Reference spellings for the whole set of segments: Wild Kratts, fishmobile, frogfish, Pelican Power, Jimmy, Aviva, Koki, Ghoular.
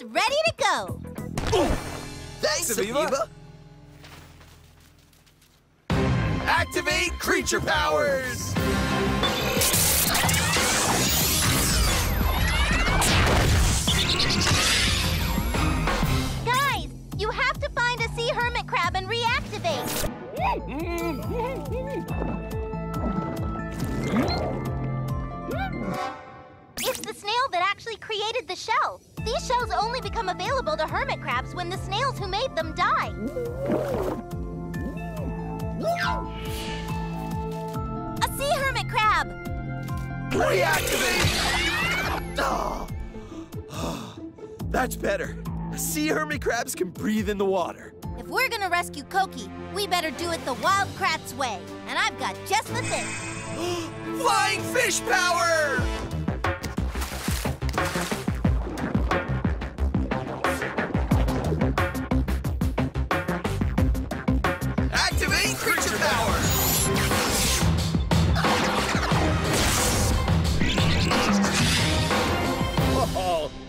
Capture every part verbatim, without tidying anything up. It's ready to go. Ooh. Thanks, Aviva. Activate creature powers. Guys, you have to find a sea hermit crab and reactivate. It's the snail that actually created the shell. These shells only become available to hermit crabs when the snails who made them die. A sea hermit crab! Reactivate! Oh, that's better. Sea hermit crabs can breathe in the water. If we're gonna rescue Koki, we better do it the Wild Kratts way. And I've got just the thing. Flying fish power!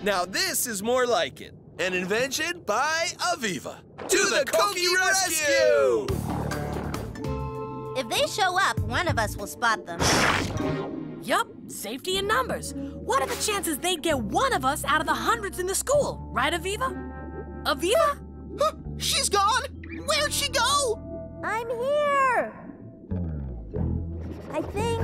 Now this is more like it. An invention by Aviva. To, to the, the Koki, Koki rescue! rescue! If they show up, one of us will spot them. Yup, safety in numbers. What are the chances they'd get one of us out of the hundreds in the school? Right, Aviva? Aviva? Huh? She's gone! Where'd she go? I'm here! I think...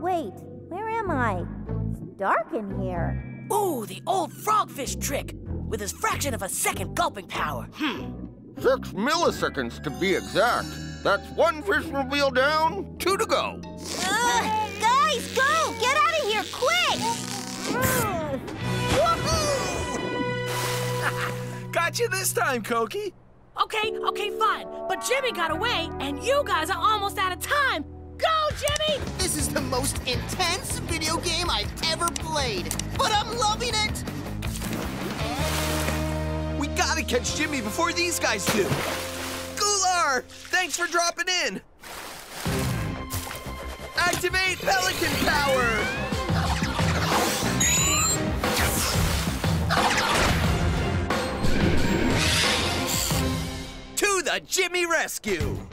Wait, where am I? It's dark in here. Ooh, the old frogfish trick, with his fraction of a second gulping power. Hmm. Six milliseconds to be exact. That's one fishmobile down, two to go. Uh, guys, go! Get out of here, quick! Woohoo! Got you this time, Koki. Okay, okay, fine. But Jimmy got away, and you guys are almost out of time. Go, Jimmy! This is the most intense video game I've ever played, but I'm loving it! We gotta catch Jimmy before these guys do. Ghoular, thanks for dropping in. Activate Pelican Power! To the Jimmy rescue!